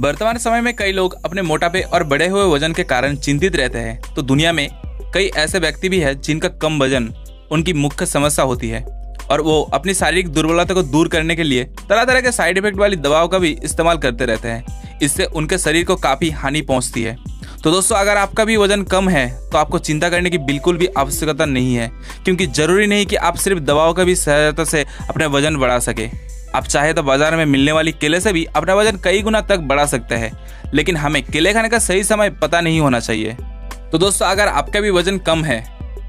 वर्तमान समय में कई लोग अपने मोटापे और बढ़े हुए वजन के कारण चिंतित रहते हैं, तो दुनिया में कई ऐसे व्यक्ति भी हैं जिनका कम वजन उनकी मुख्य समस्या होती है और वो अपनी शारीरिक दुर्बलता को दूर करने के लिए तरह तरह के साइड इफेक्ट वाली दवाओं का भी इस्तेमाल करते रहते हैं। इससे उनके शरीर को काफ़ी हानि पहुँचती है। तो दोस्तों, अगर आपका भी वजन कम है तो आपको चिंता करने की बिल्कुल भी आवश्यकता नहीं है, क्योंकि जरूरी नहीं कि आप सिर्फ दवाओं का भी सहायता से अपना वजन बढ़ा सके। आप चाहे तो बाजार में मिलने वाली केले से भी अपना वजन कई गुना तक बढ़ा सकते हैं, लेकिन हमें केले खाने का सही समय पता नहीं होना चाहिए। तो दोस्तों, अगर आपका भी वजन कम है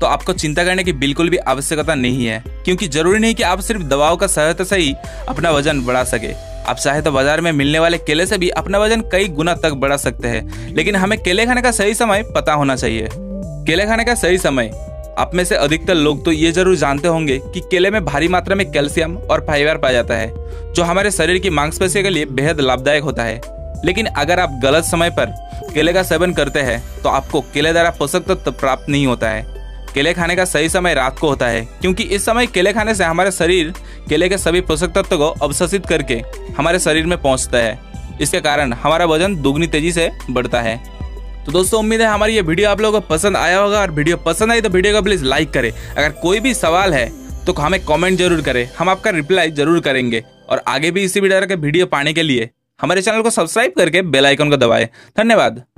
तो आपको चिंता करने की बिल्कुल भी आवश्यकता नहीं है, क्योंकि जरूरी नहीं कि आप सिर्फ दवाओं का सहायता से ही अपना वजन बढ़ा सके। आप चाहे तो बाजार में मिलने वाले केले से भी अपना वजन कई गुना तक बढ़ा सकते हैं, लेकिन हमें केले खाने का सही समय पता होना चाहिए। केले खाने का सही समय, आप में से अधिकतर लोग तो ये जरूर जानते होंगे कि केले में भारी मात्रा में कैल्शियम और फाइबर पाया जाता है, जो हमारे शरीर की मांसपेशियों के लिए बेहद लाभदायक होता है। लेकिन अगर आप गलत समय पर केले का सेवन करते हैं तो आपको केले द्वारा पोषक तत्व प्राप्त नहीं होता है। केले खाने का सही समय रात को होता है, क्योंकि इस समय केले खाने से हमारा शरीर केले के सभी पोषक तत्व को अवशोषित करके हमारे शरीर में पहुंचता है। इसके कारण हमारा वजन दुगनी तेजी से बढ़ता है। तो दोस्तों, उम्मीद है हमारी ये वीडियो आप लोगों को पसंद आया होगा, और वीडियो पसंद आई तो वीडियो को प्लीज़ लाइक करें। अगर कोई भी सवाल है तो हमें कॉमेंट जरूर करें, हम आपका रिप्लाई जरूर करेंगे। और आगे भी इसी तरह के वीडियो पाने के लिए हमारे चैनल को सब्सक्राइब करके बेल आइकन को दबाएं। धन्यवाद।